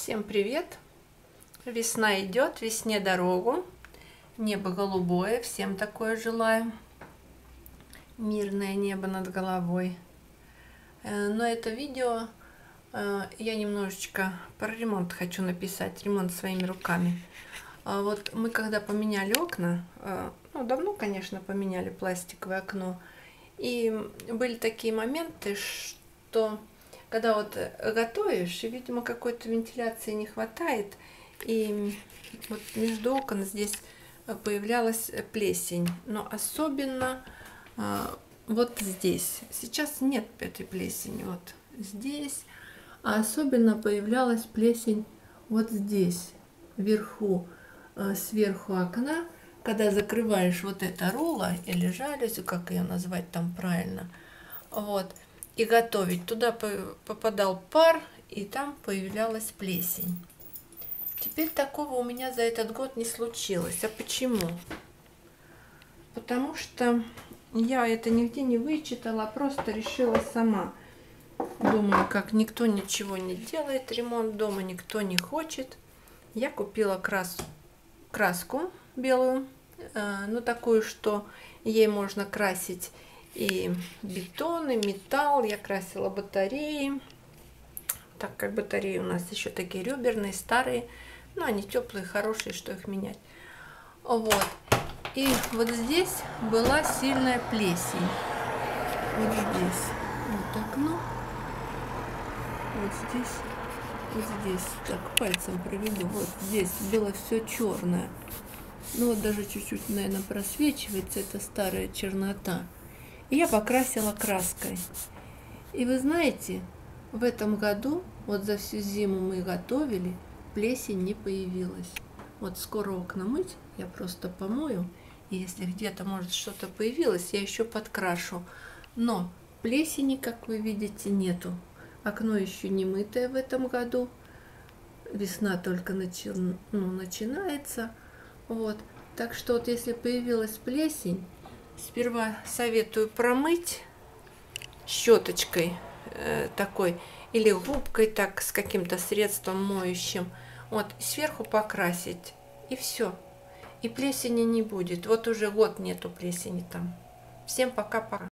Всем привет! Весна идет, весне дорогу, небо голубое, всем такое желаю, мирное небо над головой. Но это видео я немножечко про ремонт хочу написать, ремонт своими руками. Вот мы когда поменяли окна, ну давно, конечно, поменяли пластиковое окно, и были такие моменты, что когда вот готовишь, и, видимо, какой-то вентиляции не хватает, и вот между окон здесь появлялась плесень, но особенно вот здесь. Сейчас нет этой плесени вот здесь, а особенно появлялась плесень вот здесь, вверху, сверху окна. Когда закрываешь вот это руло или жалюзь, как ее назвать там правильно, вот, и готовить, туда попадал пар, и там появлялась плесень. Теперь такого у меня за этот год не случилось. А почему? Потому что я это нигде не вычитала, просто решила сама. Думаю, как никто ничего не делает, ремонт дома никто не хочет. Я купила краску белую, ну такую, что ей можно красить и бетон, и металл. Я красила батареи, так как батареи у нас еще такие реберные, старые, но они теплые, хорошие, что их менять. Вот. И вот здесь была сильная плесень. Вот здесь. Вот окно. Вот здесь. Вот здесь. Так, пальцем проведу. Вот здесь было все черное. Ну вот даже чуть-чуть, наверное, просвечивается. Это старая чернота. И я покрасила краской. И вы знаете, в этом году, вот за всю зиму мы готовили, плесень не появилась. Вот скоро окна мыть, я просто помою. И если где-то, может, что-то появилось, я еще подкрашу. Но плесени, как вы видите, нету. Окно еще не мытое в этом году. Весна только начинается. Вот. Так что вот если появилась плесень, сперва советую промыть щеточкой такой или губкой, так с каким-то средством моющим. Вот, сверху покрасить. И все. И плесени не будет. Вот уже год нету плесени там. Всем пока-пока.